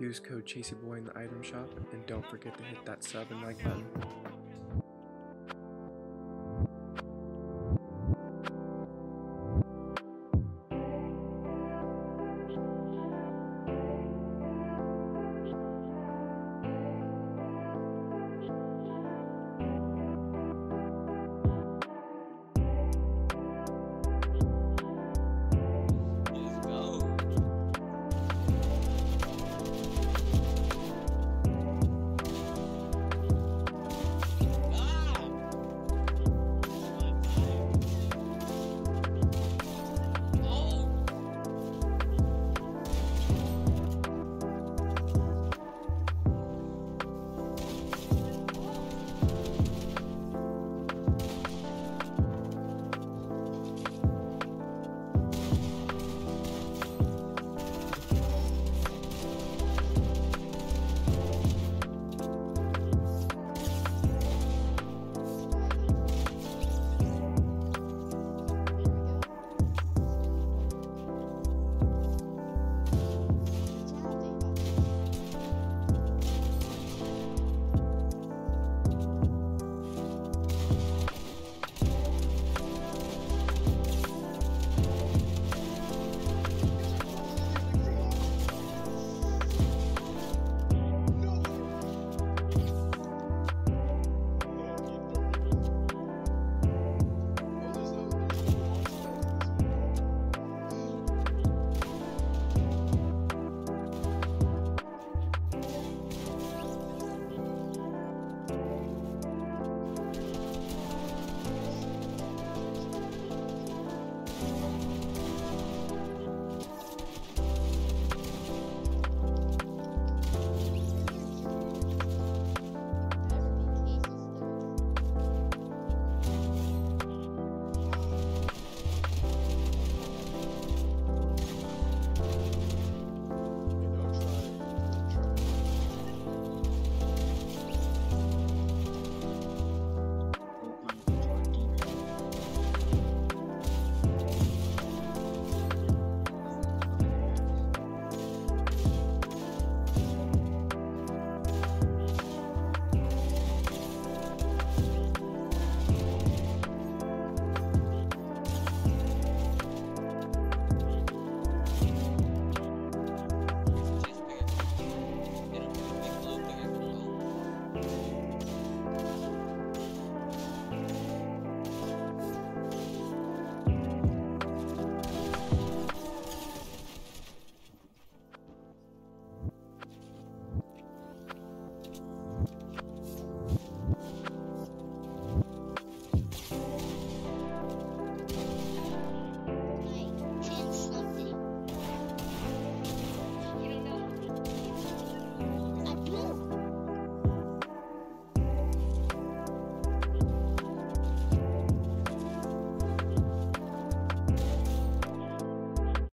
Use code ChaseyBoy in the item shop, and don't forget to hit that sub and like button.